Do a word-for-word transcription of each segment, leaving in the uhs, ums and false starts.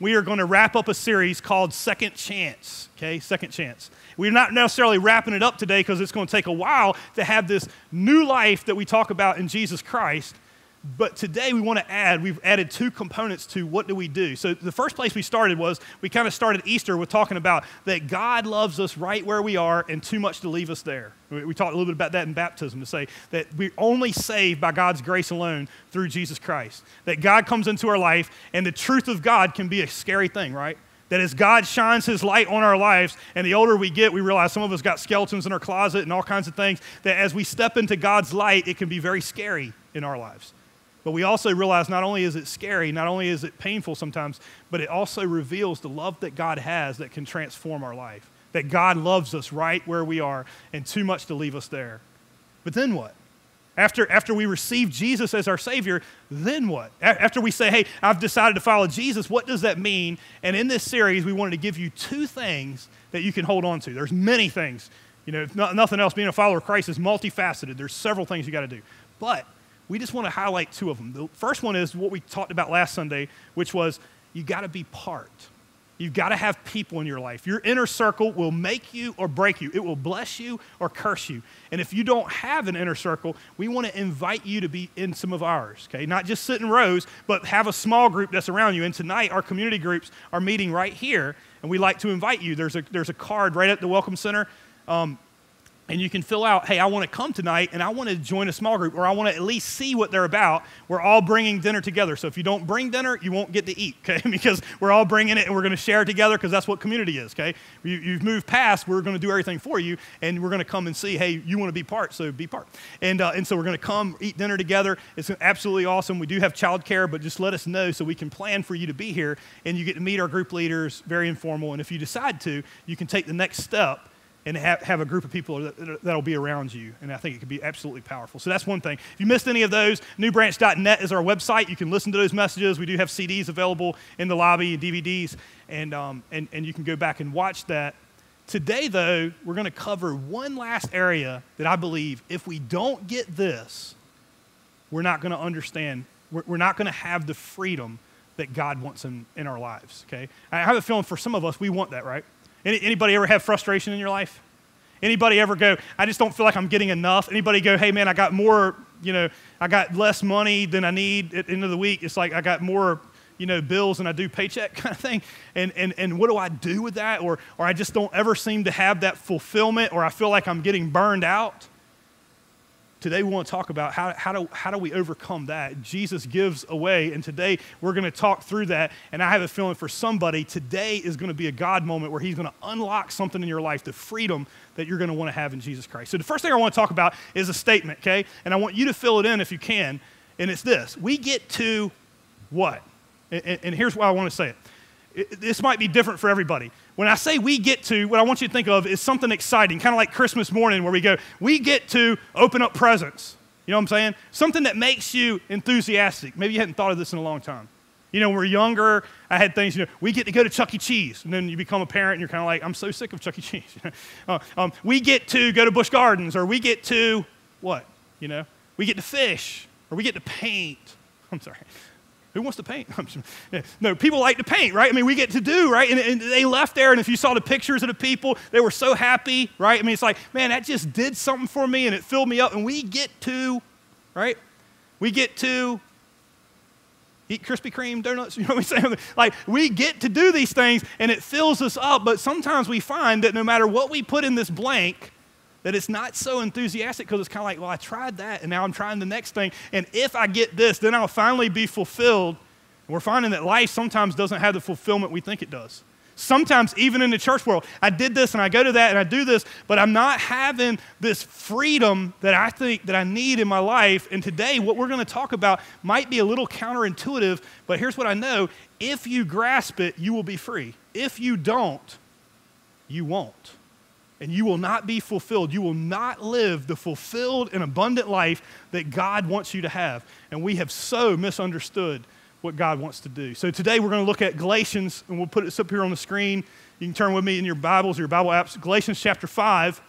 We are going to wrap up a series called Second Chance, okay? Second Chance. We're not necessarily wrapping it up today because it's going to take a while to have this new life that we talk about in Jesus Christ. But today we want to add, we've added two components to what do we do. So the first place we started was, we kind of started Easter with talking about that God loves us right where we are and too much to leave us there. We talked a little bit about that in baptism, to say that we're only saved by God's grace alone through Jesus Christ. That God comes into our life, and the truth of God can be a scary thing, right? That as God shines his light on our lives, and the older we get, we realize some of us got skeletons in our closet and all kinds of things, that as we step into God's light, it can be very scary in our lives. But we also realize not only is it scary, not only is it painful sometimes, but it also reveals the love that God has that can transform our life. That God loves us right where we are and too much to leave us there. But then what? After, after we receive Jesus as our Savior, then what? A- after we say, hey, I've decided to follow Jesus, what does that mean? And in this series, we wanted to give you two things that you can hold on to. There's many things. You know, if not, nothing else, being a follower of Christ is multifaceted. There's several things you got to do. But we just want to highlight two of them. The first one is what we talked about last Sunday, which was you got to be part. You've got to have people in your life. Your inner circle will make you or break you. It will bless you or curse you. And if you don't have an inner circle, we want to invite you to be in some of ours, okay? Not just sit in rows, but have a small group that's around you. And tonight, our community groups are meeting right here, and we like to invite you. There's a, there's a card right at the Welcome Center. Um, And you can fill out, hey, I want to come tonight, and I want to join a small group, or I want to at least see what they're about. We're all bringing dinner together. So if you don't bring dinner, you won't get to eat, okay? Because we're all bringing it, and we're going to share it together because that's what community is, okay? You, you've moved past, we're going to do everything for you, and we're going to come and see, hey, you want to be part, so be part. And uh, and so we're going to come eat dinner together. It's absolutely awesome. We do have childcare, but just let us know so we can plan for you to be here, and you get to meet our group leaders, very informal. And if you decide to, you can take the next step and have, have a group of people that, that'll be around you. And I think it could be absolutely powerful. So that's one thing. If you missed any of those, new branch dot net is our website. You can listen to those messages. We do have C Ds available in the lobby and D V Ds, and, um, and, and you can go back and watch that. Today, though, we're going to cover one last area that I believe if we don't get this, we're not going to understand. We're, we're not going to have the freedom that God wants in, in our lives, okay? I have a feeling for some of us, we want that, right? Anybody ever have frustration in your life? Anybody ever go, I just don't feel like I'm getting enough? Anybody go, hey, man, I got more, you know, I got less money than I need at the end of the week. It's like I got more, you know, bills than I do paycheck kind of thing. And and and what do I do with that? Or, or I just don't ever seem to have that fulfillment, or I feel like I'm getting burned out. Today we want to talk about how, how, do, how do we overcome that. Jesus gives away, and today we're going to talk through that, and I have a feeling for somebody, today is going to be a God moment where he's going to unlock something in your life, the freedom that you're going to want to have in Jesus Christ. So the first thing I want to talk about is a statement, okay? And I want you to fill it in if you can, and it's this. We get to what? And, and here's why I want to say it. It. This might be different for everybody. When I say we get to, what I want you to think of is something exciting, kind of like Christmas morning where we go, we get to open up presents. You know what I'm saying? Something that makes you enthusiastic. Maybe you hadn't thought of this in a long time. You know, when we were younger, I had things, you know, we get to go to Chuck E. Cheese. And then you become a parent and you're kind of like, I'm so sick of Chuck E. Cheese. uh, um, we get to go to Busch Gardens, or we get to what? You know, we get to fish, or we get to paint. I'm sorry. Who wants to paint? No, people like to paint, right? I mean, we get to do, right? And, and they left there, and if you saw the pictures of the people, they were so happy, right? I mean, it's like, man, that just did something for me, and it filled me up. And we get to, right? We get to eat Krispy Kreme donuts, you know what I'm saying? Like, we get to do these things, and it fills us up, but sometimes we find that no matter what we put in this blank, that it's not so enthusiastic because it's kind of like, well, I tried that, and now I'm trying the next thing, and if I get this, then I'll finally be fulfilled. And we're finding that life sometimes doesn't have the fulfillment we think it does. Sometimes, even in the church world, I did this, and I go to that, and I do this, but I'm not having this freedom that I think that I need in my life. And today, what we're going to talk about might be a little counterintuitive, but here's what I know. If you grasp it, you will be free. If you don't, you won't. And you will not be fulfilled. You will not live the fulfilled and abundant life that God wants you to have. And we have so misunderstood what God wants to do. So today we're going to look at Galatians, and we'll put it up here on the screen. You can turn with me in your Bibles or your Bible apps. Galatians chapter five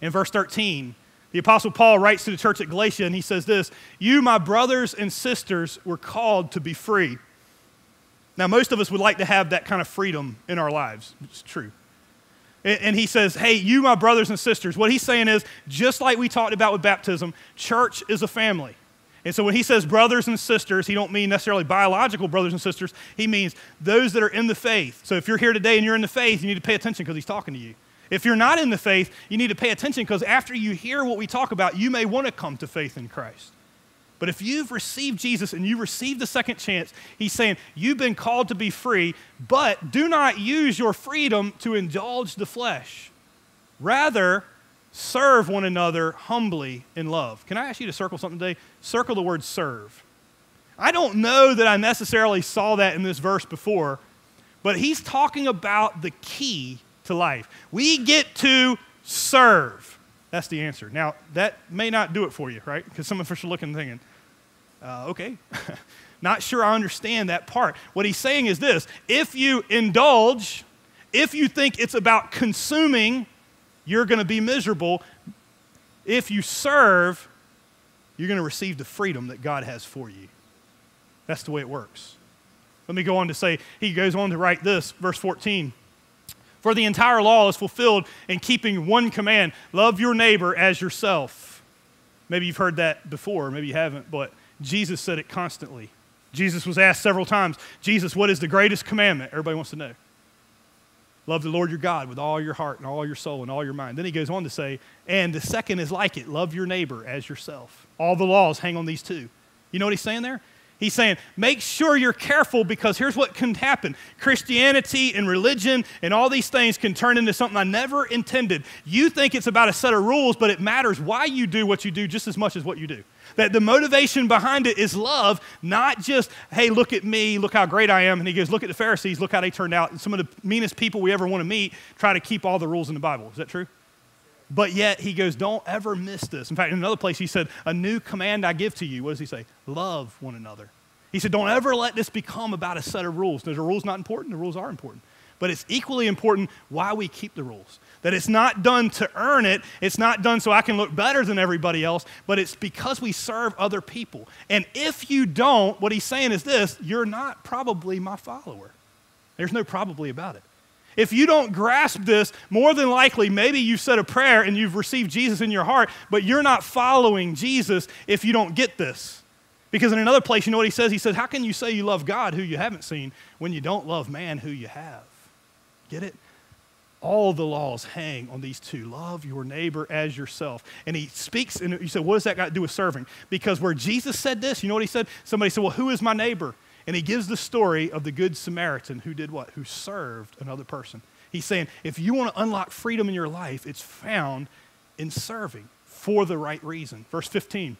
and verse thirteen. The Apostle Paul writes to the church at Galatia, and he says this, "You, my brothers and sisters, were called to be free. Now, most of us would like to have that kind of freedom in our lives. It's true. And he says, hey, you, my brothers and sisters. What he's saying is, just like we talked about with baptism, church is a family. And so when he says brothers and sisters, he don't mean necessarily biological brothers and sisters. He means those that are in the faith. So if you're here today and you're in the faith, you need to pay attention because he's talking to you. If you're not in the faith, you need to pay attention because after you hear what we talk about, you may want to come to faith in Christ. But if you've received Jesus and you received the second chance, he's saying you've been called to be free, but do not use your freedom to indulge the flesh. Rather, serve one another humbly in love. Can I ask you to circle something today? Circle the word serve. I don't know that I necessarily saw that in this verse before, but he's talking about the key to life. We get to serve. That's the answer. Now, that may not do it for you, right? Because some of us are looking and thinking, uh, okay, not sure I understand that part. What he's saying is this, if you indulge, if you think it's about consuming, you're going to be miserable. If you serve, you're going to receive the freedom that God has for you. That's the way it works. Let me go on to say, he goes on to write this, verse fourteen. For the entire law is fulfilled in keeping one command, love your neighbor as yourself. Maybe you've heard that before, maybe you haven't, but Jesus said it constantly. Jesus was asked several times, Jesus, what is the greatest commandment? Everybody wants to know. Love the Lord your God with all your heart and all your soul and all your mind. Then he goes on to say, and the second is like it, love your neighbor as yourself. All the laws hang on these two. You know what he's saying there? He's saying, make sure you're careful because here's what can happen. Christianity and religion and all these things can turn into something I never intended. You think it's about a set of rules, but it matters why you do what you do just as much as what you do. That the motivation behind it is love, not just, hey, look at me, look how great I am. And he goes, look at the Pharisees, look how they turned out. And some of the meanest people we ever want to meet try to keep all the rules in the Bible. Is that true? But yet, he goes, don't ever miss this. In fact, in another place, he said, a new command I give to you. What does he say? Love one another. He said, don't ever let this become about a set of rules. Now, the rules not important? The rules are important. But it's equally important why we keep the rules. That it's not done to earn it. It's not done so I can look better than everybody else. But it's because we serve other people. And if you don't, what he's saying is this, you're not probably my follower. There's no probably about it. If you don't grasp this, more than likely, maybe you've said a prayer and you've received Jesus in your heart, but you're not following Jesus if you don't get this. Because in another place, you know what he says? He says, how can you say you love God who you haven't seen when you don't love man who you have? Get it? All the laws hang on these two. Love your neighbor as yourself. And he speaks, and you say, what does that got to do with serving? Because where Jesus said this, you know what he said? Somebody said, well, who is my neighbor? And he gives the story of the Good Samaritan who did what? Who served another person. He's saying, if you want to unlock freedom in your life, it's found in serving for the right reason. Verse fifteen,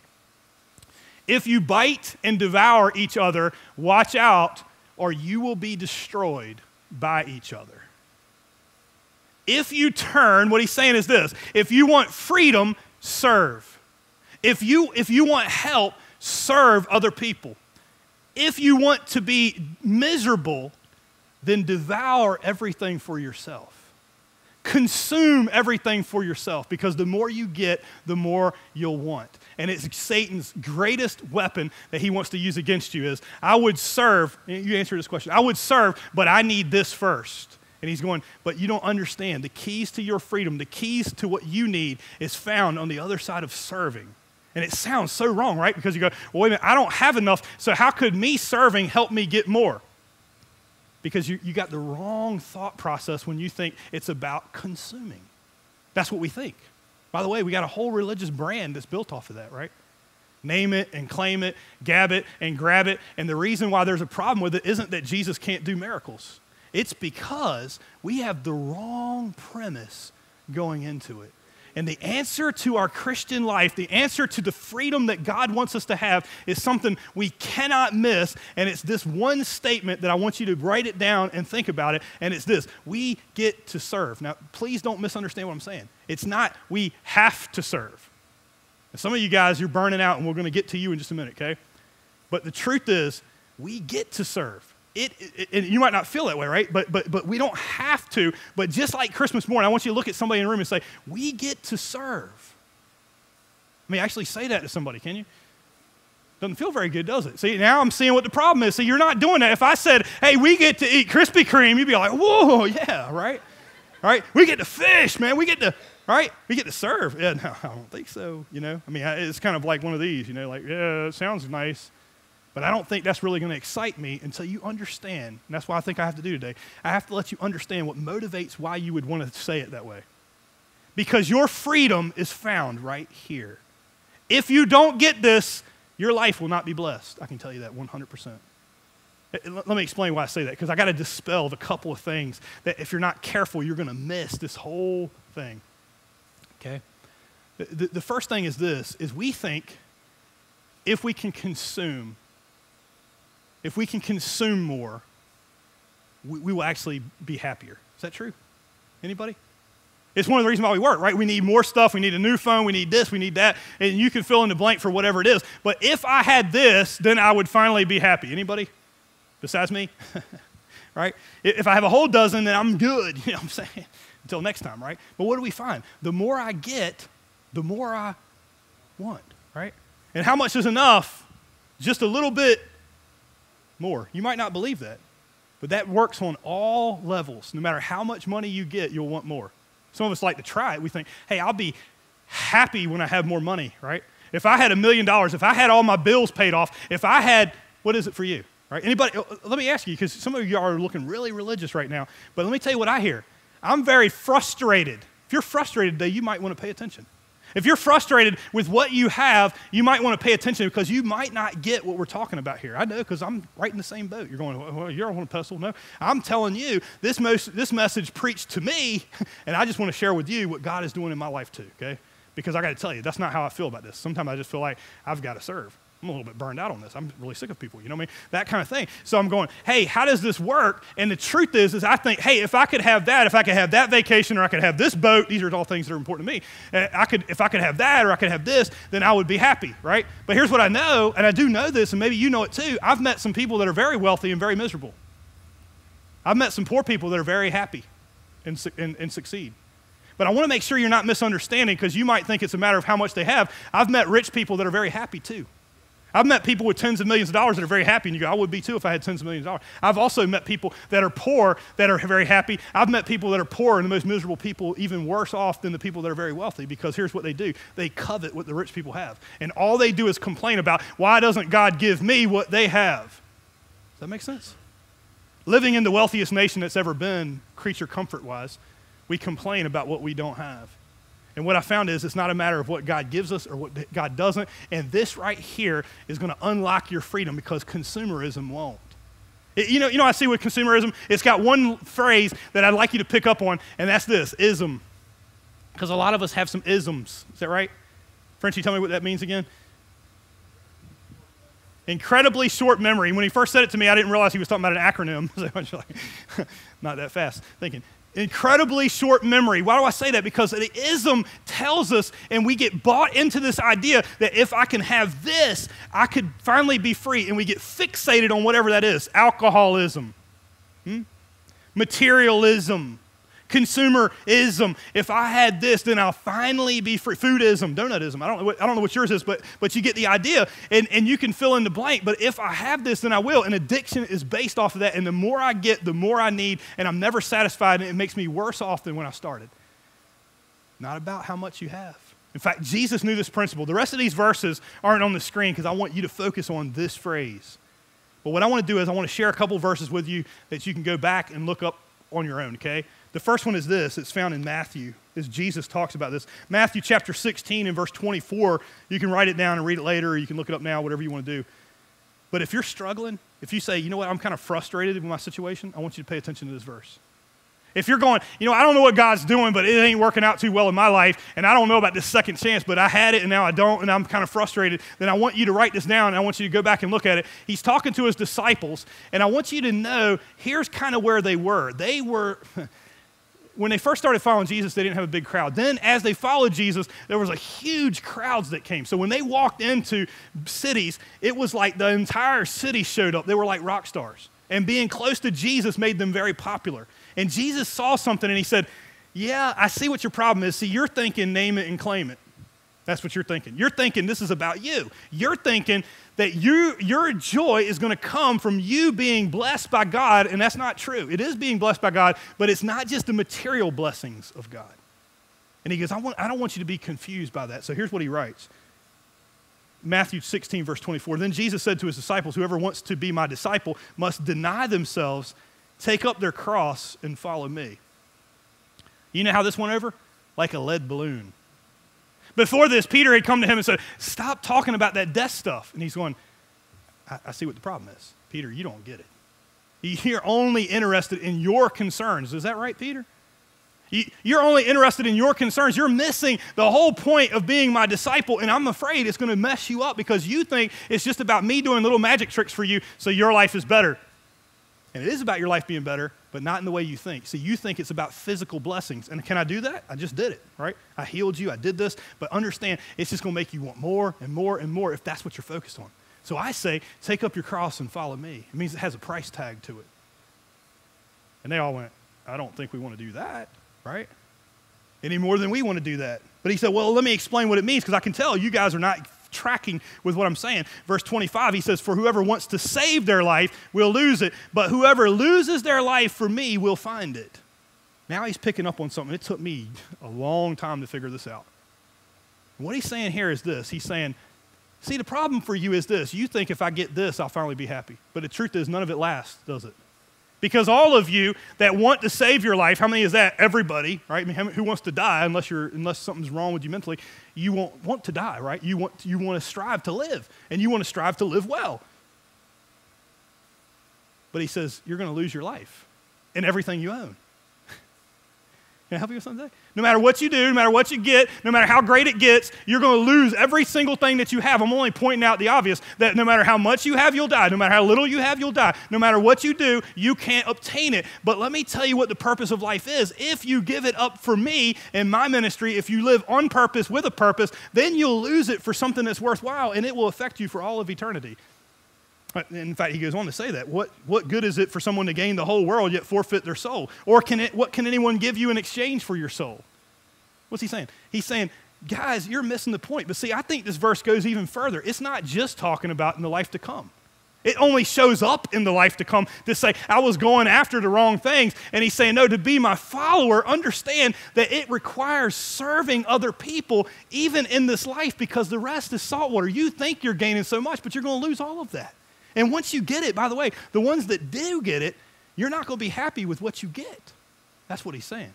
if you bite and devour each other, watch out, or you will be destroyed by each other. If you turn, what he's saying is this, if you want freedom, serve. If you, if you want help, serve other people. If you want to be miserable, then devour everything for yourself. Consume everything for yourself because the more you get, the more you'll want. And it's Satan's greatest weapon that he wants to use against you is, I would serve, you answer this question, I would serve, but I need this first. And he's going, but you don't understand. The keys to your freedom, the keys to what you need is found on the other side of serving. And it sounds so wrong, right? Because you go, well, wait a minute, I don't have enough, so how could me serving help me get more? Because you, you got the wrong thought process when you think it's about consuming. That's what we think. By the way, we got a whole religious brand that's built off of that, right? Name it and claim it, gab it and grab it. And the reason why there's a problem with it isn't that Jesus can't do miracles. It's because we have the wrong premise going into it. And the answer to our Christian life, the answer to the freedom that God wants us to have is something we cannot miss. And it's this one statement that I want you to write it down and think about it. And it's this, we get to serve. Now, please don't misunderstand what I'm saying. It's not we have to serve. And some of you guys, you're burning out and we're going to get to you in just a minute, okay? But the truth is we get to serve. It, it, it, you might not feel that way, right? But, but, but we don't have to. But just like Christmas morning, I want you to look at somebody in the room and say, we get to serve. I mean, actually say that to somebody, can you? Doesn't feel very good, does it? See, now I'm seeing what the problem is. See, you're not doing that. If I said, hey, we get to eat Krispy Kreme, you'd be like, whoa, yeah, right? All right, we get to fish, man. We get to, right? We get to serve. Yeah, no, I don't think so, you know? I mean, it's kind of like one of these, you know, like, yeah, it sounds nice, but I don't think that's really going to excite me until you understand, and that's what I think I have to do today. I have to let you understand what motivates why you would want to say it that way. Because your freedom is found right here. If you don't get this, your life will not be blessed. I can tell you that one hundred percent. Let me explain why I say that, because I got to dispel the couple of things that if you're not careful, you're going to miss this whole thing, okay? The, the first thing is this, is we think if we can consume, if we can consume more, we, we will actually be happier. Is that true? Anybody? It's one of the reasons why we work, right? We need more stuff. We need a new phone. We need this. We need that. And you can fill in the blank for whatever it is. But if I had this, then I would finally be happy. Anybody besides me? Right? If I have a whole dozen, then I'm good. You know what I'm saying? Until next time, right? But what do we find? The more I get, the more I want, right? And how much is enough? Just a little bit more. You might not believe that, but that works on all levels. No matter how much money you get, you'll want more. Some of us like to try it. We think, hey, I'll be happy when I have more money, right? If I had a million dollars, if I had all my bills paid off, if I had, what is it for you, right? Anybody, let me ask you, because some of you are looking really religious right now, but let me tell you what I hear. I'm very frustrated. If you're frustrated today, you might want to pay attention. If you're frustrated with what you have, you might want to pay attention because you might not get what we're talking about here. I know because I'm right in the same boat. You're going, well, you don't want to pestle. No, I'm telling you, this, most, this message preached to me, and I just want to share with you what God is doing in my life too, okay? Because I got to tell you, that's not how I feel about this. Sometimes I just feel like I've got to serve. I'm a little bit burned out on this. I'm really sick of people, you know what I mean? That kind of thing. So I'm going, hey, how does this work? And the truth is, is I think, hey, if I could have that, if I could have that vacation, or I could have this boat, these are all things that are important to me. I could, if I could have that, or I could have this, then I would be happy, right? But here's what I know, and I do know this, and maybe you know it too. I've met some people that are very wealthy and very miserable. I've met some poor people that are very happy and, and, and succeed. But I want to make sure you're not misunderstanding because you might think it's a matter of how much they have. I've met rich people that are very happy too. I've met people with tens of millions of dollars that are very happy, and you go, I would be too if I had tens of millions of dollars. I've also met people that are poor that are very happy. I've met people that are poor and the most miserable people, even worse off than the people that are very wealthy, because here's what they do. They covet what the rich people have, and all they do is complain about, why doesn't God give me what they have? Does that make sense? Living in the wealthiest nation that's ever been, creature comfort-wise, we complain about what we don't have. And what I found is it's not a matter of what God gives us or what God doesn't. And this right here is going to unlock your freedom because consumerism won't. It, you know, you know, I see with consumerism, it's got one phrase that I'd like you to pick up on, and that's this, ism. Because a lot of us have some isms. Is that right? Frenchie, tell me what that means again. Incredibly short memory. When he first said it to me, I didn't realize he was talking about an acronym. So I was like, not that fast thinking. Incredibly short memory. Why do I say that? Because the ism tells us, and we get bought into this idea that if I can have this, I could finally be free, and we get fixated on whatever that is. Alcoholism, hmm? materialism, consumerism. If I had this, then I'll finally be free. Foodism, donutism. I don't know what, I don't know what yours is, but, but you get the idea, and, and you can fill in the blank. But if I have this, then I will. And addiction is based off of that. And the more I get, the more I need, and I'm never satisfied, and it makes me worse off than when I started. Not about how much you have. In fact, Jesus knew this principle. The rest of these verses aren't on the screen because I want you to focus on this phrase. But what I want to do is I want to share a couple verses with you that you can go back and look up on your own, okay? The first one is this. It's found in Matthew. As Jesus talks about this. Matthew chapter sixteen and verse twenty-four. You can write it down and read it later, or you can look it up now, whatever you want to do. But if you're struggling, if you say, you know what, I'm kind of frustrated with my situation, I want you to pay attention to this verse. If you're going, you know, I don't know what God's doing, but it ain't working out too well in my life, and I don't know about this second chance, but I had it and now I don't, and I'm kind of frustrated, then I want you to write this down, and I want you to go back and look at it. He's talking to his disciples, and I want you to know, here's kind of where they were. They were, when they first started following Jesus, they didn't have a big crowd. Then as they followed Jesus, there was a huge crowds that came. So when they walked into cities, it was like the entire city showed up. They were like rock stars, and being close to Jesus made them very popular. And Jesus saw something and he said, yeah, I see what your problem is. See, you're thinking name it and claim it. That's what you're thinking. You're thinking this is about you. You're thinking that you, your joy is going to come from you being blessed by God, and that's not true. It is being blessed by God, but it's not just the material blessings of God. And he goes, I, want, I don't want you to be confused by that. So here's what he writes. Matthew sixteen, verse twenty-four, then Jesus said to his disciples, whoever wants to be my disciple must deny themselves, take up their cross, and follow me. You know how this went over? Like a lead balloon. Before this, Peter had come to him and said, stop talking about that death stuff. And he's going, I, I see what the problem is. Peter, you don't get it. You're only interested in your concerns. Is that right, Peter? You're only interested in your concerns. You're missing the whole point of being my disciple, and I'm afraid it's going to mess you up because you think it's just about me doing little magic tricks for you so your life is better. And it is about your life being better, but not in the way you think. See, you think it's about physical blessings, and can I do that? I just did it, right? I healed you, I did this, but understand it's just going to make you want more and more and more if that's what you're focused on. So I say, take up your cross and follow me. It means it has a price tag to it. And they all went, I don't think we want to do that. Right? Any more than we want to do that. But he said, well, let me explain what it means because I can tell you guys are not tracking with what I'm saying. Verse twenty-five, he says, for whoever wants to save their life will lose it, but whoever loses their life for me will find it. Now he's picking up on something. It took me a long time to figure this out. And what he's saying here is this. He's saying, see, the problem for you is this. You think if I get this, I'll finally be happy. But the truth is none of it lasts, does it? Because all of you that want to save your life, how many is that? Everybody, right? I mean, how many, who wants to die unless you're unless something's wrong with you mentally? You won't want to die, right? You want you want to strive to live, and you want to strive to live well. But he says you're going to lose your life and everything you own. Can I help you with something? No matter what you do, no matter what you get, no matter how great it gets, you're going to lose every single thing that you have. I'm only pointing out the obvious, that no matter how much you have, you'll die. No matter how little you have, you'll die. No matter what you do, you can't obtain it. But let me tell you what the purpose of life is. If you give it up for me and my ministry, if you live on purpose with a purpose, then you'll lose it for something that's worthwhile, and it will affect you for all of eternity. In fact, he goes on to say that. What, what good is it for someone to gain the whole world yet forfeit their soul? Or can it, what can anyone give you in exchange for your soul? What's he saying? He's saying, guys, you're missing the point. But see, I think this verse goes even further. It's not just talking about in the life to come. It only shows up in the life to come to say, I was going after the wrong things. And he's saying, no, to be my follower, understand that it requires serving other people even in this life because the rest is salt water. You think you're gaining so much, but you're going to lose all of that. And once you get it, by the way, the ones that do get it, you're not going to be happy with what you get. That's what he's saying.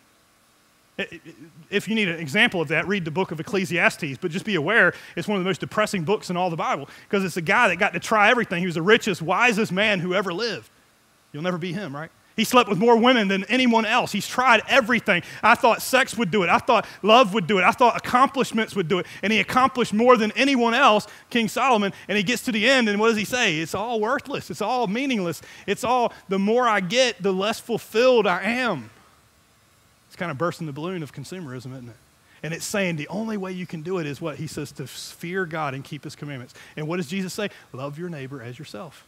If you need an example of that, read the book of Ecclesiastes, but just be aware it's one of the most depressing books in all the Bible because it's a guy that got to try everything. He was the richest, wisest man who ever lived. You'll never be him, right? He slept with more women than anyone else. He's tried everything. I thought sex would do it. I thought love would do it. I thought accomplishments would do it. And he accomplished more than anyone else, King Solomon, and he gets to the end, and what does he say? It's all worthless. It's all meaningless. It's all, the more I get, the less fulfilled I am. It's kind of bursting the balloon of consumerism, isn't it? And it's saying the only way you can do it is what? He says to fear God and keep his commandments. And what does Jesus say? Love your neighbor as yourself.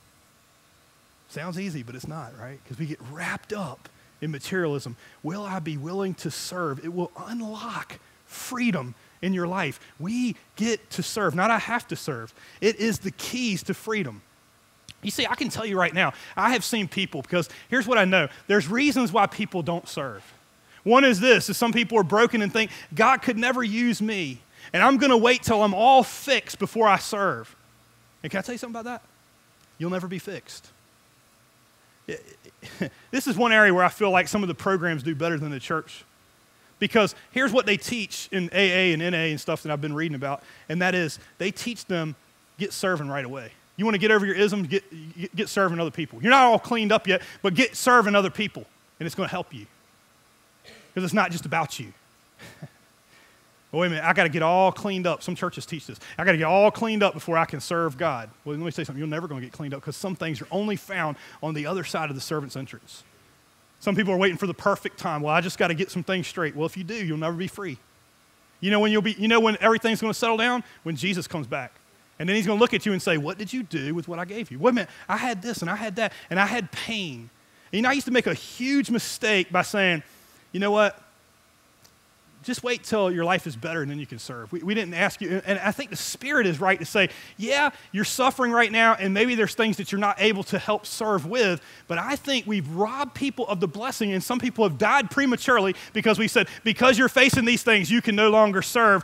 Sounds easy, but it's not, right? Because we get wrapped up in materialism. Will I be willing to serve? It will unlock freedom in your life. We get to serve, not I have to serve. It is the keys to freedom. You see, I can tell you right now, I have seen people, because here's what I know. There's reasons why people don't serve. One is this, is some people are broken and think, God could never use me, and I'm going to wait till I'm all fixed before I serve. And can I tell you something about that? You'll never be fixed. This is one area where I feel like some of the programs do better than the church, because here's what they teach in A A and N A and stuff that I've been reading about, and that is they teach them get serving right away. You want to get over your isms, get, get serving other people. You're not all cleaned up yet, but get serving other people, and it's going to help you because it's not just about you. Well, wait a minute, I got to get all cleaned up. Some churches teach this. I got to get all cleaned up before I can serve God. Well, let me say something. You're never going to get cleaned up because some things are only found on the other side of the servant's entrance. Some people are waiting for the perfect time. Well, I just got to get some things straight. Well, if you do, you'll never be free. You know when you'll be, you know when everything's going to settle down? When Jesus comes back. And then he's going to look at you and say, what did you do with what I gave you? Wait a minute, I had this and I had that and I had pain. And you know, I used to make a huge mistake by saying, you know what? Just wait till your life is better and then you can serve. We, we didn't ask you, and I think the Spirit is right to say, yeah, you're suffering right now, and maybe there's things that you're not able to help serve with, but I think we've robbed people of the blessing, and some people have died prematurely because we said, because you're facing these things, you can no longer serve.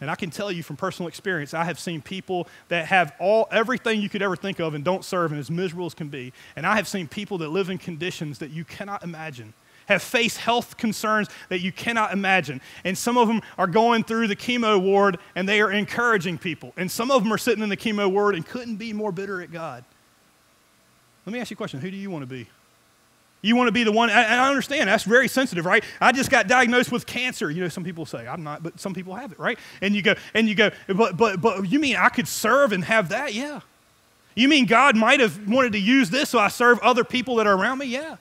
And I can tell you from personal experience, I have seen people that have all everything you could ever think of and don't serve and as miserable as can be. And I have seen people that live in conditions that you cannot imagine, have faced health concerns that you cannot imagine. And some of them are going through the chemo ward and they are encouraging people. And some of them are sitting in the chemo ward and couldn't be more bitter at God. Let me ask you a question. Who do you want to be? You want to be the one, and I understand, that's very sensitive, right? I just got diagnosed with cancer. You know, some people say, I'm not, but some people have it, right? And you go, and you go, but, but, but you mean I could serve and have that? Yeah. You mean God might have wanted to use this so I serve other people that are around me? Yeah.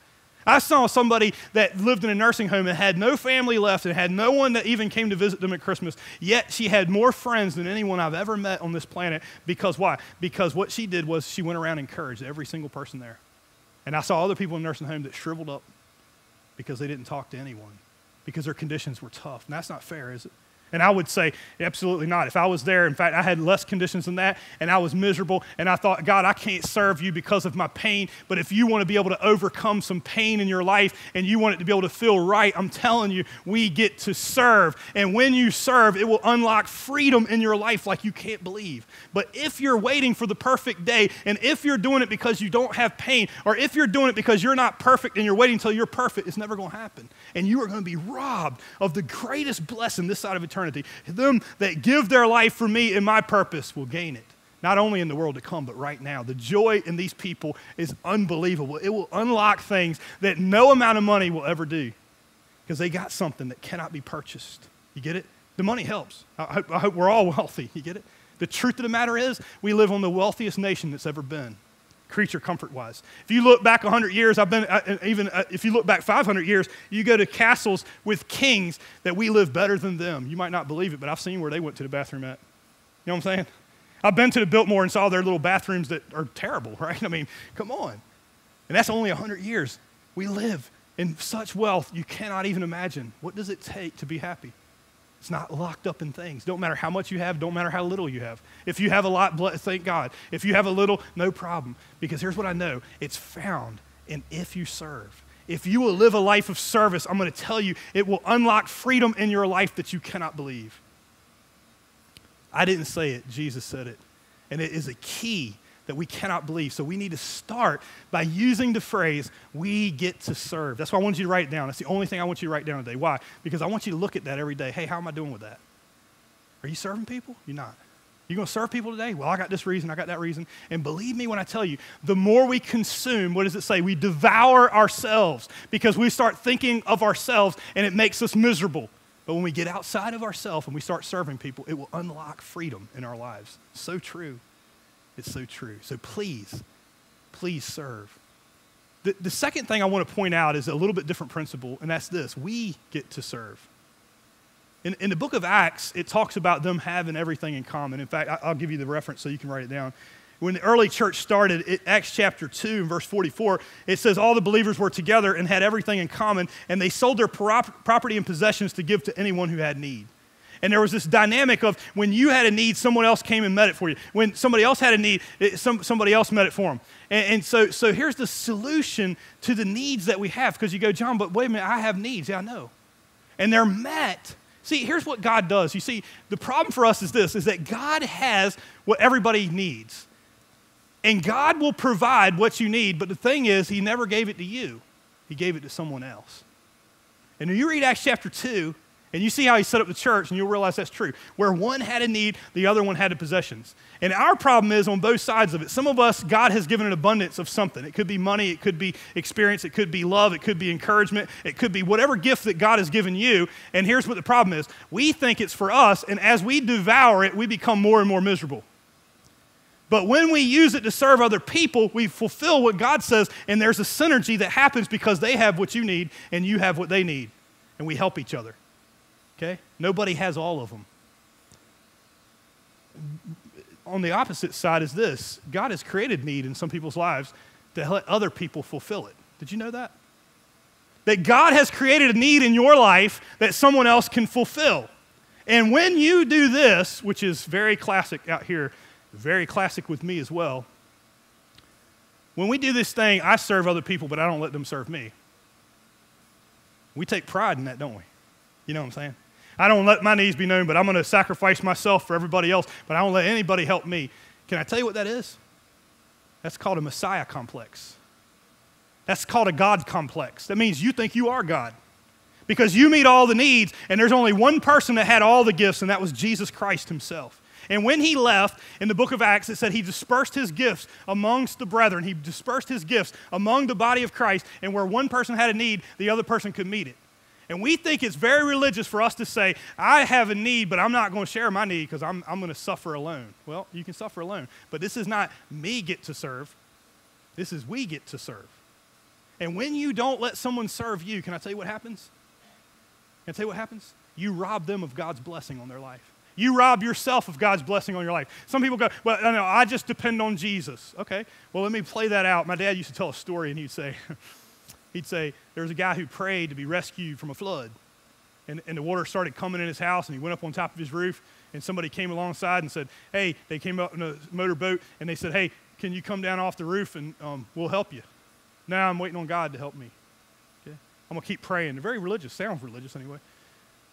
I saw somebody that lived in a nursing home and had no family left and had no one that even came to visit them at Christmas, yet she had more friends than anyone I've ever met on this planet. Because why? Because what she did was she went around and encouraged every single person there. And I saw other people in nursing home that shriveled up because they didn't talk to anyone, because their conditions were tough. And that's not fair, is it? And I would say, absolutely not. If I was there, in fact, I had less conditions than that, and I was miserable, and I thought, God, I can't serve you because of my pain, but if you want to be able to overcome some pain in your life and you want it to be able to feel right, I'm telling you, we get to serve. And when you serve, it will unlock freedom in your life like you can't believe. But if you're waiting for the perfect day, and if you're doing it because you don't have pain, or if you're doing it because you're not perfect and you're waiting until you're perfect, it's never going to happen. And you are going to be robbed of the greatest blessing this side of eternity. Them that give their life for me and my purpose will gain it, not only in the world to come, but right now. The joy in these people is unbelievable. It will unlock things that no amount of money will ever do, because they got something that cannot be purchased. You get it? The money helps. I hope, I hope we're all wealthy. You get it? The truth of the matter is, we live on the wealthiest nation that's ever been, creature comfort-wise. If you look back one hundred years, I've been, I, even uh, if you look back five hundred years, you go to castles with kings that we live better than them. You might not believe it, but I've seen where they went to the bathroom at. You know what I'm saying? I've been to the Biltmore and saw their little bathrooms that are terrible, right? I mean, come on. And that's only one hundred years. We live in such wealth you cannot even imagine. What does it take to be happy? It's not locked up in things. Don't matter how much you have, don't matter how little you have. If you have a lot, thank God. If you have a little, no problem. Because here's what I know, it's found in if you serve. If you will live a life of service, I'm going to tell you, it will unlock freedom in your life that you cannot believe. I didn't say it, Jesus said it. And it is a key that we cannot believe. So we need to start by using the phrase, we get to serve. That's what I want you to write down. That's the only thing I want you to write down today. Why? Because I want you to look at that every day. Hey, how am I doing with that? Are you serving people? You're not. You're going to serve people today? Well, I got this reason, I got that reason. And believe me when I tell you, the more we consume, what does it say? We devour ourselves, because we start thinking of ourselves and it makes us miserable. But when we get outside of ourselves and we start serving people, it will unlock freedom in our lives. So true. It's so true. So please, please serve. The, the second thing I want to point out is a little bit different principle, and that's this. We get to serve. In, in the book of Acts, it talks about them having everything in common. In fact, I, I'll give you the reference so you can write it down. When the early church started, it, Acts chapter two and verse forty-four, it says all the believers were together and had everything in common, and they sold their prop- property and possessions to give to anyone who had need. And there was this dynamic of when you had a need, someone else came and met it for you. When somebody else had a need, it, some, somebody else met it for them. And, and so, so here's the solution to the needs that we have. Because you go, John, but wait a minute, I have needs. Yeah, I know. And they're met. See, here's what God does. You see, the problem for us is this, is that God has what everybody needs. And God will provide what you need. But the thing is, he never gave it to you. He gave it to someone else. And when you read Acts chapter two, and you see how he set up the church, and you'll realize that's true. Where one had a need, the other one had the possessions. And our problem is on both sides of it. Some of us, God has given an abundance of something. It could be money, it could be experience, it could be love, it could be encouragement, it could be whatever gift that God has given you. And here's what the problem is. We think it's for us, and as we devour it, we become more and more miserable. But when we use it to serve other people, we fulfill what God says, and there's a synergy that happens because they have what you need, and you have what they need, and we help each other. Okay? Nobody has all of them. On the opposite side is this. God has created need in some people's lives to let other people fulfill it. Did you know that? that God has created a need in your life that someone else can fulfill. And when you do this, which is very classic out here, very classic with me as well, when we do this thing, I serve other people, but I don't let them serve me. We take pride in that, don't we? You know what I'm saying? I don't let my needs be known, but I'm going to sacrifice myself for everybody else, but I don't let anybody help me. Can I tell you what that is? That's called a Messiah complex. That's called a God complex. That means you think you are God because you meet all the needs, and there's only one person that had all the gifts, and that was Jesus Christ himself. And when he left, in the book of Acts, it said he dispersed his gifts amongst the brethren. He dispersed his gifts among the body of Christ, and where one person had a need, the other person could meet it. And we think it's very religious for us to say, I have a need, but I'm not going to share my need because I'm, I'm going to suffer alone. Well, you can suffer alone, but this is not me get to serve. This is we get to serve. And when you don't let someone serve you, can I tell you what happens? Can I tell you what happens? You rob them of God's blessing on their life. You rob yourself of God's blessing on your life. Some people go, well, no, no, I just depend on Jesus. Okay, well, let me play that out. My dad used to tell a story, and he'd say, he'd say, there was a guy who prayed to be rescued from a flood, and, and the water started coming in his house, and he went up on top of his roof, and somebody came alongside and said, hey, they came up in a motorboat, and they said, hey, can you come down off the roof, and um, we'll help you. Now I'm waiting on God to help me. Okay? I'm going to keep praying. They're very religious. Sounds religious anyway.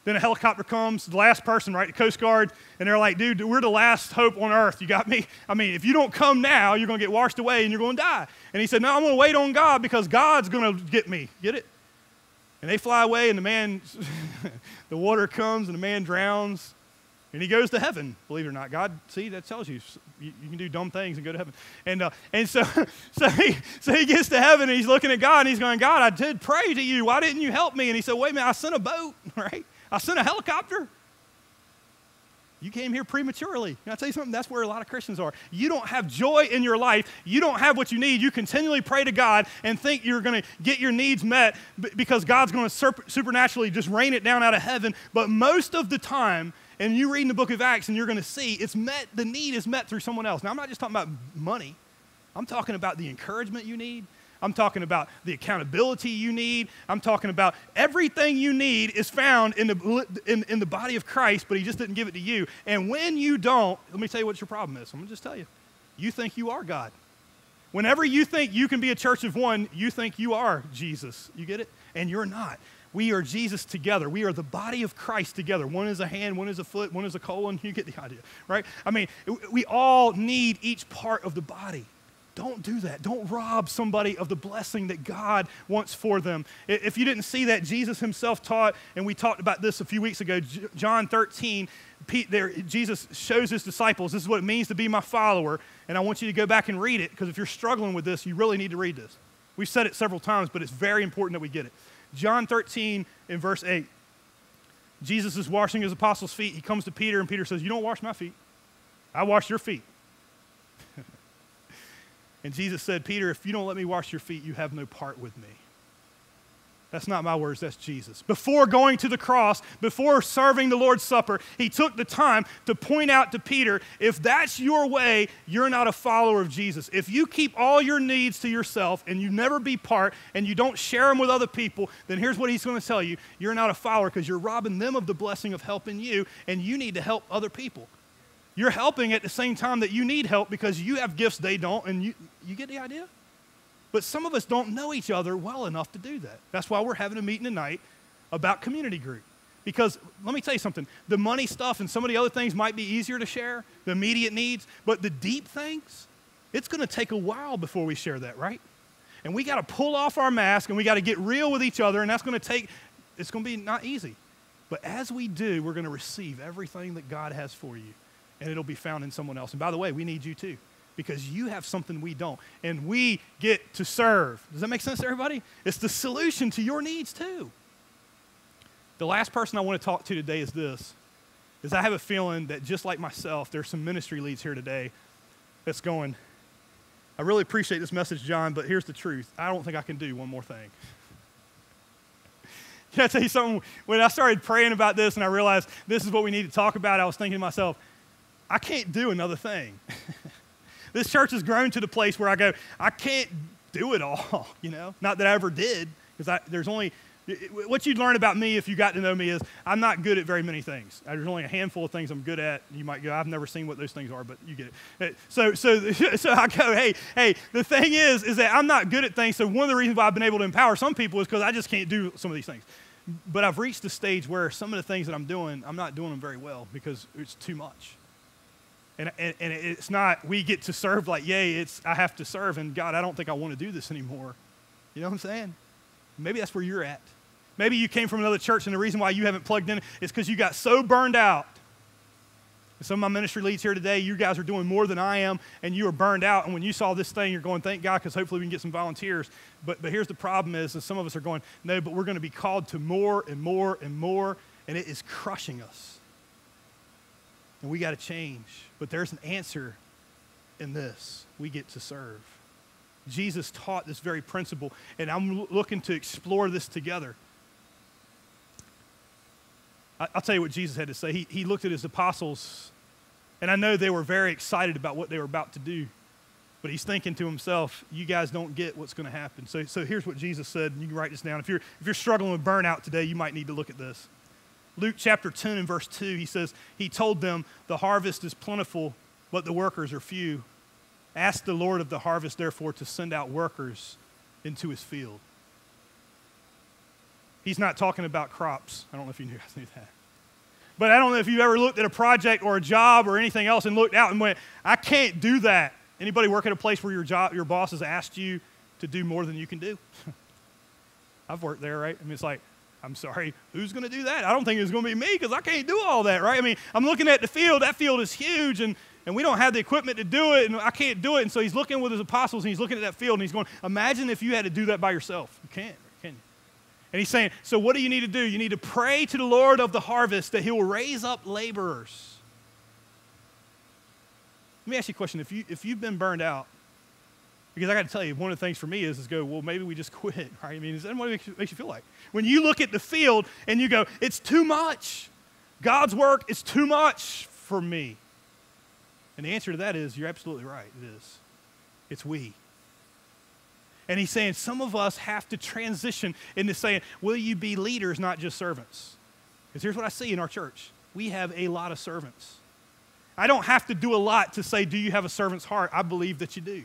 Then a helicopter comes, the last person, right, the Coast Guard, and they're like, dude, we're the last hope on earth. You got me? I mean, if you don't come now, you're going to get washed away and you're going to die. And he said, no, I'm going to wait on God because God's going to get me. Get it? And they fly away, and the man, the water comes, and the man drowns, and he goes to heaven, believe it or not. God, see, that tells you, you, you can do dumb things and go to heaven. And uh, and so so he, so he gets to heaven, and he's looking at God, and he's going, God, I did pray to you. Why didn't you help me? And he said, wait a minute, I sent a boat, right? I sent a helicopter. You came here prematurely. Can I tell you something? That's where a lot of Christians are. You don't have joy in your life. You don't have what you need. You continually pray to God and think you're going to get your needs met because God's going to supernaturally just rain it down out of heaven. But most of the time, and you read in the book of Acts, and you're going to see it's met, the need is met through someone else. Now, I'm not just talking about money. I'm talking about the encouragement you need. I'm talking about the accountability you need. I'm talking about everything you need is found in the, in, in the body of Christ, but he just didn't give it to you. And when you don't, let me tell you what your problem is. I'm going to just tell you. You think you are God. Whenever you think you can be a church of one, you think you are Jesus. You get it? And you're not. We are Jesus together. We are the body of Christ together. One is a hand, one is a foot, one is a colon. You get the idea, right? I mean, we all need each part of the body. Don't do that. Don't rob somebody of the blessing that God wants for them. If you didn't see that, Jesus himself taught, and we talked about this a few weeks ago, John thirteen, Jesus shows his disciples, this is what it means to be my follower, and I want you to go back and read it, because if you're struggling with this, you really need to read this. We've said it several times, but it's very important that we get it. John thirteen in verse eight, Jesus is washing his apostles' feet. He comes to Peter, and Peter says, you don't wash my feet. I wash your feet. And Jesus said, Peter, if you don't let me wash your feet, you have no part with me. That's not my words, that's Jesus. Before going to the cross, before serving the Lord's Supper, he took the time to point out to Peter, if that's your way, you're not a follower of Jesus. If you keep all your needs to yourself and you never be part and you don't share them with other people, then here's what he's going to tell you. You're not a follower because you're robbing them of the blessing of helping you, and you need to help other people. You're helping at the same time that you need help because you have gifts they don't, and you, you get the idea? But some of us don't know each other well enough to do that. That's why we're having a meeting tonight about community group. Because let me tell you something, the money stuff and some of the other things might be easier to share, the immediate needs, but the deep things, it's going to take a while before we share that, right? And we got to pull off our mask, and we got to get real with each other, and that's going to take, it's going to be not easy. But as we do, we're going to receive everything that God has for you. And it'll be found in someone else. And by the way, we need you too, because you have something we don't, and we get to serve. Does that make sense to everybody? It's the solution to your needs too. The last person I want to talk to today is this, is I have a feeling that just like myself, there's some ministry leads here today that's going, I really appreciate this message, John, but here's the truth. I don't think I can do one more thing. Can I tell you something? When I started praying about this and I realized this is what we need to talk about, I was thinking to myself, I can't do another thing. This church has grown to the place where I go, I can't do it all, you know? Not that I ever did, Because there's only, what you'd learn about me if you got to know me is I'm not good at very many things. There's only a handful of things I'm good at. You might go, I've never seen what those things are, but you get it. So, so, so I go, hey, hey, the thing is, is that I'm not good at things. So one of the reasons why I've been able to empower some people is because I just can't do some of these things. But I've reached a stage where some of the things that I'm doing, I'm not doing them very well because it's too much. And, and, and it's not, we get to serve like, yay, it's, I have to serve, and God, I don't think I want to do this anymore. You know what I'm saying? Maybe that's where you're at. Maybe you came from another church, and the reason why you haven't plugged in is because you got so burned out. And some of my ministry leads here today, you guys are doing more than I am, and you are burned out. And when you saw this thing, you're going, thank God, because hopefully we can get some volunteers. But, but here's the problem is, and some of us are going, no, but we're going to be called to more and more and more, and it is crushing us. And we got to change. But there's an answer in this. We get to serve. Jesus taught this very principle, and I'm looking to explore this together. I'll tell you what Jesus had to say. He, he looked at his apostles, and I know they were very excited about what they were about to do, but he's thinking to himself, you guys don't get what's going to happen. So, so here's what Jesus said, and you can write this down. If you're, if you're struggling with burnout today, you might need to look at this. Luke chapter ten and verse two, he says, he told them, the harvest is plentiful, but the workers are few. Ask the Lord of the harvest, therefore, to send out workers into his field. He's not talking about crops. I don't know if you knew, I knew that. But I don't know if you've ever looked at a project or a job or anything else and looked out and went, I can't do that. Anybody work at a place where your, job, your boss has asked you to do more than you can do? I've worked there, right? I mean, it's like, I'm sorry, who's going to do that? I don't think it's going to be me because I can't do all that, right? I mean, I'm looking at the field. That field is huge, and, and we don't have the equipment to do it, and I can't do it. And so he's looking with his apostles, and he's looking at that field, and he's going, imagine if you had to do that by yourself. You can't, can you? And he's saying, so what do you need to do? You need to pray to the Lord of the harvest that he will raise up laborers. Let me ask you a question. If, you, if you've been burned out, because I got to tell you, one of the things for me is, is go, well, maybe we just quit, right? I mean, is that what it makes you feel like? When you look at the field and you go, it's too much. God's work is too much for me. And the answer to that is, you're absolutely right, it is. It's we. And he's saying some of us have to transition into saying, will you be leaders, not just servants? Because here's what I see in our church. We have a lot of servants. I don't have to do a lot to say, do you have a servant's heart? I believe that you do.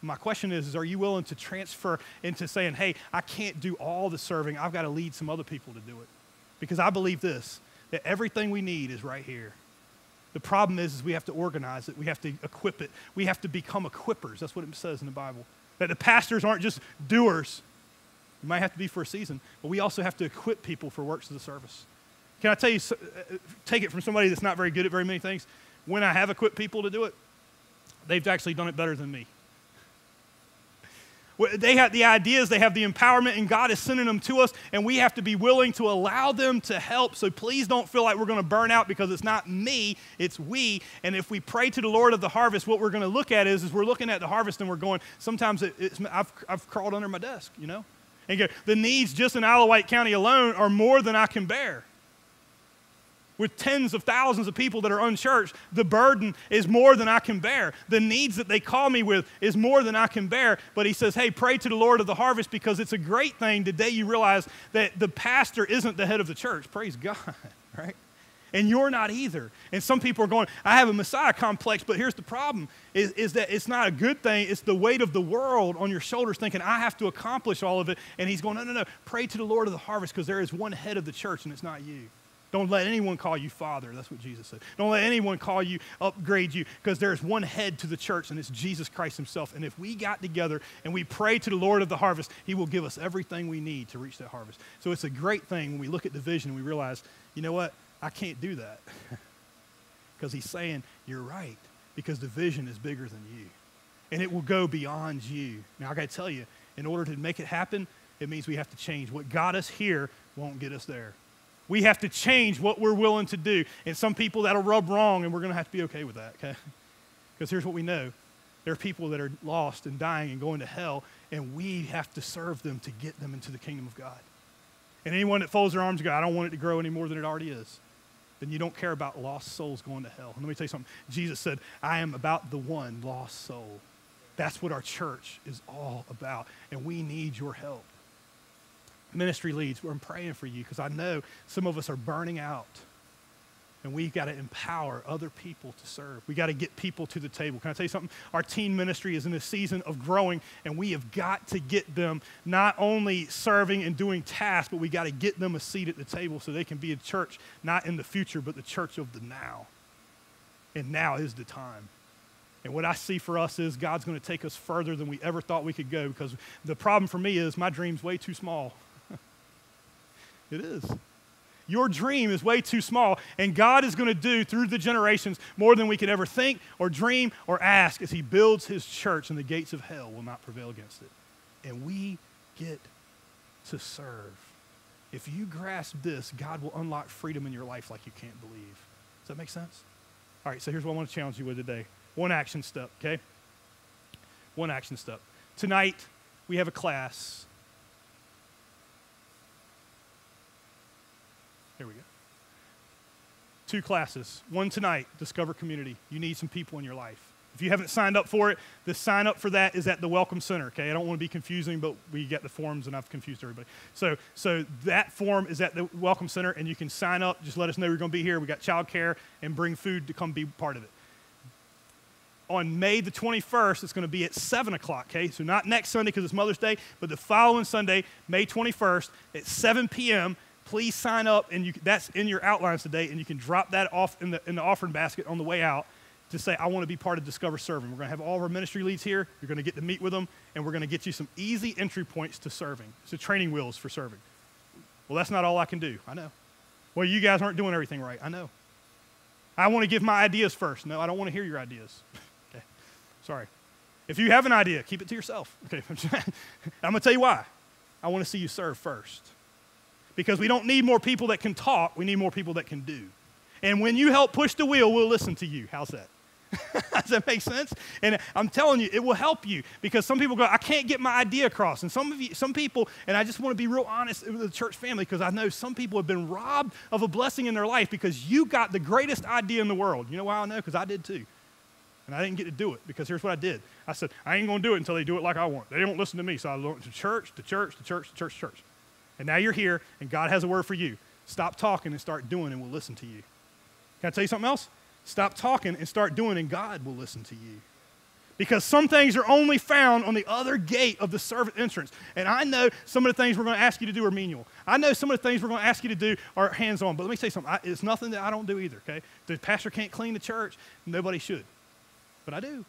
My question is, is, are you willing to transfer into saying, hey, I can't do all the serving. I've got to lead some other people to do it. Because I believe this, that everything we need is right here. The problem is, is we have to organize it. We have to equip it. We have to become equippers. That's what it says in the Bible. That the pastors aren't just doers. You might have to be for a season, but we also have to equip people for works of the service. Can I tell you, take it from somebody that's not very good at very many things. When I have equipped people to do it, they've actually done it better than me. They have the ideas, they have the empowerment, and God is sending them to us, and we have to be willing to allow them to help. So please don't feel like we're going to burn out, because it's not me, it's we. And if we pray to the Lord of the harvest, what we're going to look at is, is we're looking at the harvest and we're going, sometimes it, it's, I've, I've crawled under my desk, you know? And go, the needs just in Isle of Wight County alone are more than I can bear. With tens of thousands of people that are unchurched, the burden is more than I can bear. The needs that they call me with is more than I can bear. But he says, hey, pray to the Lord of the harvest, because it's a great thing the day you realize that the pastor isn't the head of the church. Praise God, right? And you're not either. And some people are going, I have a Messiah complex, but here's the problem, is, is that it's not a good thing. It's the weight of the world on your shoulders thinking, I have to accomplish all of it. And he's going, no, no, no, pray to the Lord of the harvest, because there is one head of the church, and it's not you. Don't let anyone call you father. That's what Jesus said. Don't let anyone call you, upgrade you, because there's one head to the church, and it's Jesus Christ himself. And if we got together and we pray to the Lord of the harvest, he will give us everything we need to reach that harvest. So it's a great thing when we look at the vision and we realize, you know what? I can't do that. Because he's saying, you're right, because the vision is bigger than you. And it will go beyond you. Now, I got to tell you, in order to make it happen, it means we have to change. What got us here won't get us there. We have to change what we're willing to do. And some people, that'll rub wrong, and we're going to have to be okay with that, okay? Because here's what we know. There are people that are lost and dying and going to hell, and we have to serve them to get them into the kingdom of God. And anyone that folds their arms and goes, I don't want it to grow any more than it already is, then you don't care about lost souls going to hell. And let me tell you something. Jesus said, I am about the one lost soul. That's what our church is all about, and we need your help. ministry leads, I'm praying for you because I know some of us are burning out. And we've got to empower other people to serve. We've got to get people to the table. Can I tell you something? Our teen ministry is in a season of growing, and we have got to get them not only serving and doing tasks, but we got to get them a seat at the table so they can be a church, not in the future, but the church of the now. And now is the time. And what I see for us is God's going to take us further than we ever thought we could go, because the problem for me is my dream's way too small. It is. Your dream is way too small, and God is going to do through the generations more than we could ever think or dream or ask as he builds his church, and the gates of hell will not prevail against it. And we get to serve. If you grasp this, God will unlock freedom in your life like you can't believe. Does that make sense? All right, so here's what I want to challenge you with today. One action step, okay? One action step. Tonight, we have a class. Here we go. Two classes. One tonight, Discover Community. You need some people in your life. If you haven't signed up for it, the sign up for that is at the Welcome Center, okay? I don't want to be confusing, but we get the forms and I've confused everybody. So so that form is at the Welcome Center, and you can sign up. Just let us know you're going to be here. We got childcare, and bring food to come be part of it. On May the twenty-first, it's going to be at seven o'clock, okay? So not next Sunday because it's Mother's Day, but the following Sunday, May twenty-first at seven p m, please sign up, and you, that's in your outlines today, and you can drop that off in the, in the offering basket on the way out to say, I want to be part of Discover Serving. We're going to have all of our ministry leads here. You're going to get to meet with them, and we're going to get you some easy entry points to serving. So training wheels for serving. Well, that's not all I can do. I know. Well, you guys aren't doing everything right. I know. I want to give my ideas first. No, I don't want to hear your ideas. Okay. Sorry. If you have an idea, keep it to yourself. Okay. I'm going to tell you why. I want to see you serve first. Because we don't need more people that can talk. We need more people that can do. And when you help push the wheel, we'll listen to you. How's that? Does that make sense? And I'm telling you, it will help you. Because some people go, I can't get my idea across. And some of you, some people, and I just want to be real honest with the church family, because I know some people have been robbed of a blessing in their life because you got the greatest idea in the world. You know why I know? Because I did too. And I didn't get to do it, because here's what I did. I said, I ain't going to do it until they do it like I want. They won't listen to me. So I went to church, to church, to church, to church, to church. And now you're here, and God has a word for you. Stop talking and start doing, and we'll listen to you. Can I tell you something else? Stop talking and start doing, and God will listen to you. Because some things are only found on the other gate of the servant entrance. And I know some of the things we're going to ask you to do are menial. I know some of the things we're going to ask you to do are hands-on. But let me tell you something. I, it's nothing that I don't do either, okay? The pastor can't clean the church. Nobody should. But I do.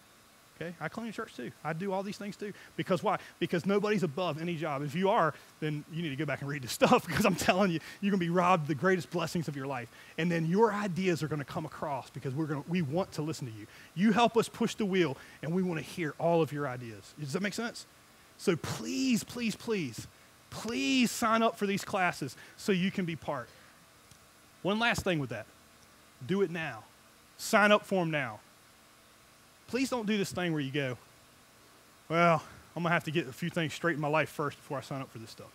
Okay? I clean the church too. I do all these things too. Because why? Because nobody's above any job. If you are, then you need to go back and read this stuff, because I'm telling you, you're going to be robbed of the greatest blessings of your life. And then your ideas are going to come across, because we're going to, we want to listen to you. You help us push the wheel, and we want to hear all of your ideas. Does that make sense? So please, please, please, please sign up for these classes so you can be part. One last thing with that. Do it now. Sign up for them now. Please don't do this thing where you go, well, I'm going to have to get a few things straight in my life first before I sign up for this stuff.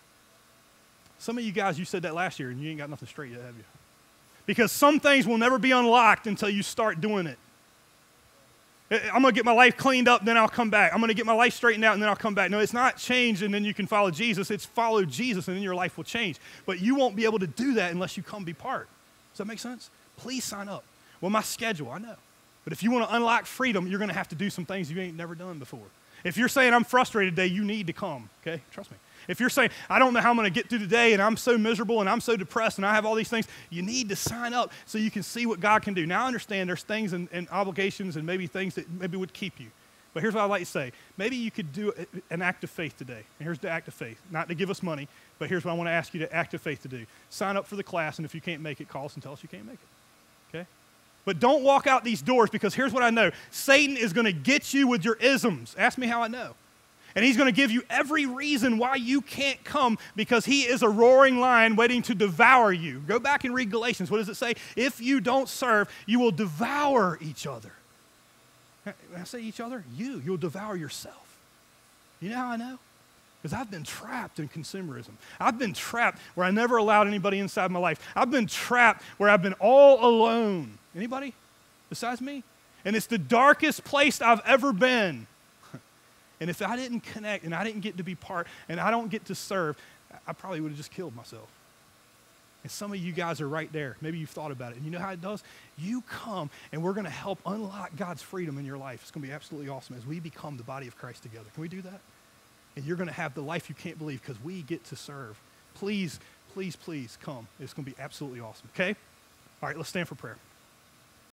Some of you guys, you said that last year, and you ain't got nothing straight yet, have you? Because some things will never be unlocked until you start doing it. I'm going to get my life cleaned up, then I'll come back. I'm going to get my life straightened out, and then I'll come back. No, it's not change, and then you can follow Jesus. It's follow Jesus, and then your life will change. But you won't be able to do that unless you come be part. Does that make sense? Please sign up. Well, my schedule, I know. But if you want to unlock freedom, you're going to have to do some things you ain't never done before. If you're saying, I'm frustrated today, you need to come, okay? Trust me. If you're saying, I don't know how I'm going to get through today, and I'm so miserable, and I'm so depressed, and I have all these things, you need to sign up so you can see what God can do. Now, I understand there's things and, and obligations and maybe things that maybe would keep you. But here's what I'd like to say. Maybe you could do an act of faith today. And here's the act of faith. Not to give us money, but here's what I want to ask you to act of faith to do. Sign up for the class, and if you can't make it, call us and tell us you can't make it, okay? But don't walk out these doors, because here's what I know. Satan is going to get you with your isms. Ask me how I know. And he's going to give you every reason why you can't come, because he is a roaring lion waiting to devour you. Go back and read Galatians. What does it say? If you don't serve, you will devour each other. When I say each other, you. You'll devour yourself. You know how I know? Because I've been trapped in consumerism. I've been trapped where I never allowed anybody inside my life. I've been trapped where I've been all alone. Anybody besides me? And it's the darkest place I've ever been. And if I didn't connect and I didn't get to be part and I don't get to serve, I probably would have just killed myself. And some of you guys are right there. Maybe you've thought about it. And you know how it does? You come, and we're going to help unlock God's freedom in your life. It's going to be absolutely awesome as we become the body of Christ together. Can we do that? And you're going to have the life you can't believe because we get to serve. Please, please, please come. It's going to be absolutely awesome, okay? All right, let's stand for prayer.